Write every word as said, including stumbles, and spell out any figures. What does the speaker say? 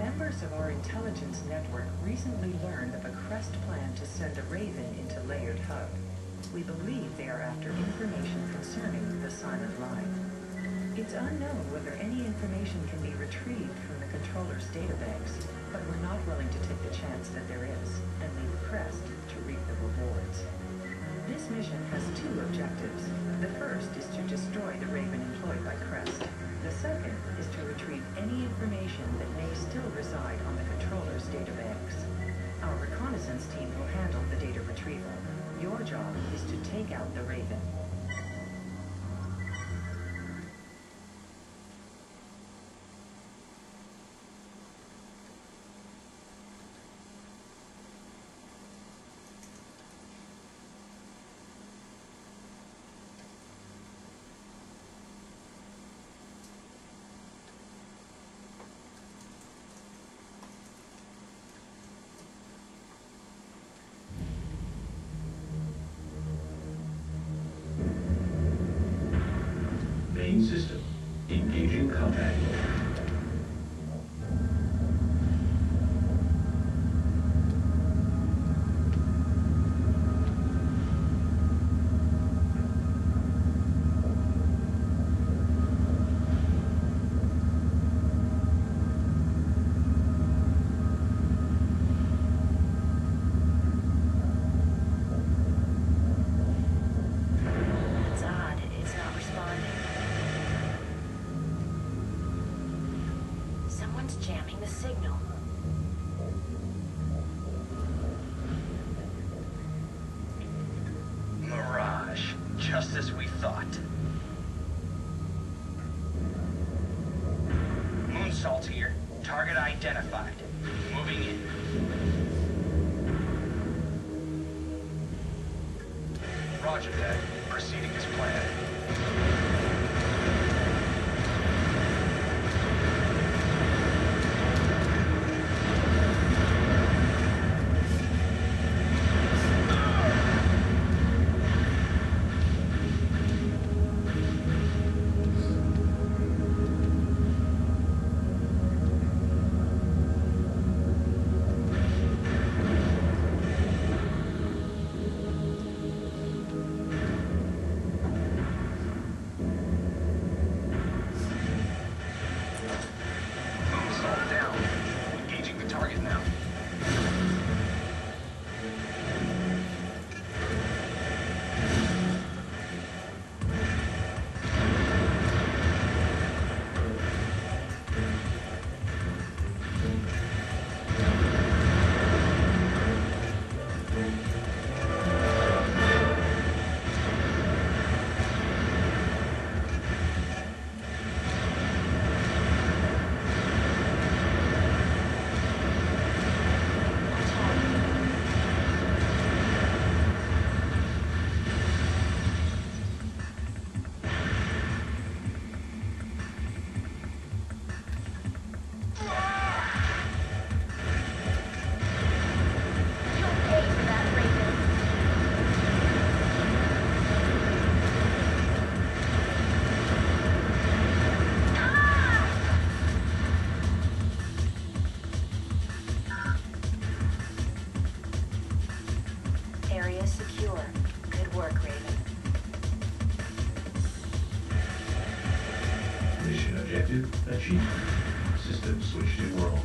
Members of our intelligence network recently learned of a Crest plan to send a Raven into Layered Hub. We believe they are after information concerning the Silent Line. It's unknown whether any information can be retrieved from the controller's databanks, but we're not willing to take the chance that there is, and leave Crest to reap the rewards. This mission has two objectives. The first is to destroy the Raven employed by Crest. The second is to retrieve any information that may still reside on the controller's databanks. Our reconnaissance team will handle the data retrieval. Your job is to take out the Raven. System. Engaging combat. Jamming the signal. Mirage, just as we thought. Moonsault here. Target identified. Moving in. Roger that. Proceeding as planned. Achieved. System switch to world.